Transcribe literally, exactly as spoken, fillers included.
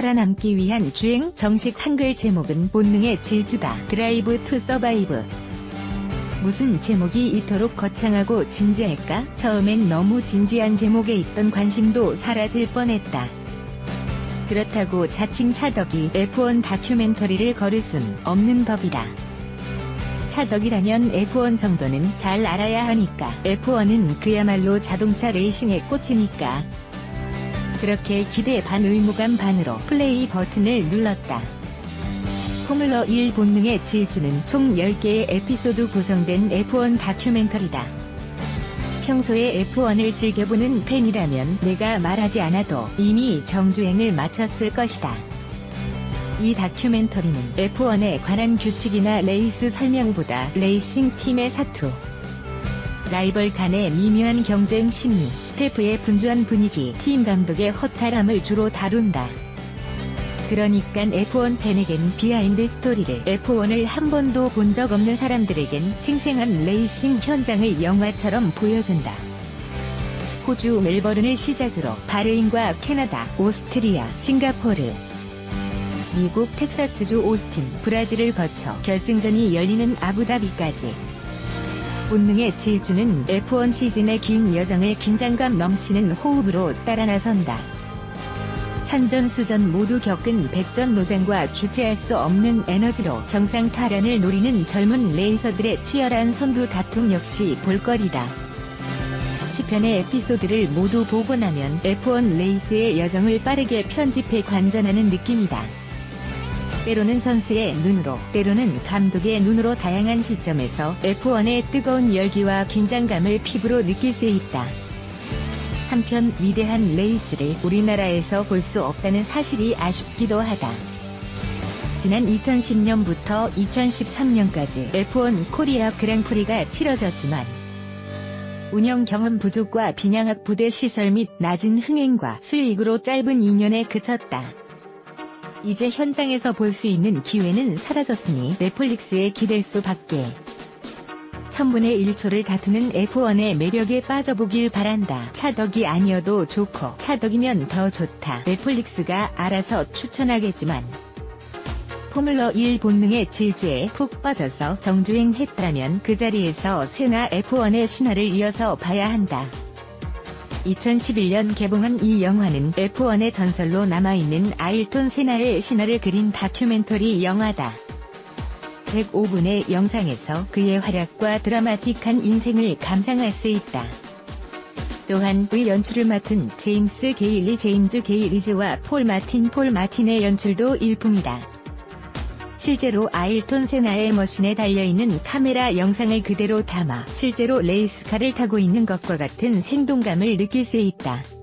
살아남기 위한 주행. 정식 한글 제목은 본능의 질주다. 드라이브 투 서바이브. 무슨 제목이 이토록 거창하고 진지할까? 처음엔 너무 진지한 제목에 있던 관심도 사라질 뻔했다. 그렇다고 자칭 차덕이 에프원 다큐멘터리를 거를 순 없는 법이다. 차덕이라면 에프원 정도는 잘 알아야 하니까. 에프원은 그야말로 자동차 레이싱의 꽃이니까. 그렇게 기대 반 의무감 반으로 플레이 버튼을 눌렀다. 포뮬러 원 본능의 질주는 총 열 개의 에피소드 구성된 에프원 다큐멘터리다. 평소에 에프원을 즐겨보는 팬이라면 내가 말하지 않아도 이미 정주행을 마쳤을 것이다. 이 다큐멘터리는 에프원에 관한 규칙이나 레이스 설명보다 레이싱 팀의 사투, 라이벌 간의 미묘한 경쟁 심리, 스태프의 분주한 분위기, 팀 감독의 허탈함을 주로 다룬다. 그러니까 에프원 팬에겐 비하인드 스토리를, 에프원을 한 번도 본 적 없는 사람들에겐 생생한 레이싱 현장을 영화처럼 보여준다. 호주 멜버른을 시작으로 바레인과 캐나다, 오스트리아, 싱가포르, 미국 텍사스주 오스틴, 브라질을 거쳐 결승전이 열리는 아부다비까지. 본능의 질주는 에프원 시즌의 긴 여정을 긴장감 넘치는 호흡으로 따라 나선다. 산전수전 모두 겪은 백전노장과 주체할 수 없는 에너지로 정상 탈환을 노리는 젊은 레이서들의 치열한 선두 다툼 역시 볼거리다. 십 편의 에피소드를 모두 보고 나면 에프원 레이스의 여정을 빠르게 편집해 관전하는 느낌이다. 때로는 선수의 눈으로, 때로는 감독의 눈으로 다양한 시점에서 에프원의 뜨거운 열기와 긴장감을 피부로 느낄 수 있다. 한편 위대한 레이스를 우리나라에서 볼 수 없다는 사실이 아쉽기도 하다. 지난 이천십 년부터 이천십삼 년까지 에프원 코리아 그랑프리가 치러졌지만 운영 경험 부족과 빈양학 부대 시설 및 낮은 흥행과 수익으로 짧은 이 년에 그쳤다. 이제 현장에서 볼 수 있는 기회는 사라졌으니 넷플릭스에 기댈 수밖에. 천분의 일초를 다투는 에프원의 매력에 빠져보길 바란다. 차덕이 아니어도 좋고 차덕이면 더 좋다. 넷플릭스가 알아서 추천하겠지만 포뮬러 원 본능의 질주에 푹 빠져서 정주행했다면 그 자리에서 세나 에프원의 신화를 이어서 봐야 한다. 이천십일 년 개봉한 이 영화는 에프원의 전설로 남아있는 아일톤 세나의 신화를 그린 다큐멘터리 영화다. 백오 분의 영상에서 그의 활약과 드라마틱한 인생을 감상할 수 있다. 또한 그 연출을 맡은 제임스 게일리, 제임즈 게일리즈와 폴 마틴, 폴 마틴의 연출도 일품이다. 실제로 아일톤 세나의 머신에 달려있는 카메라 영상을 그대로 담아 실제로 레이스카를 타고 있는 것과 같은 생동감을 느낄 수 있다.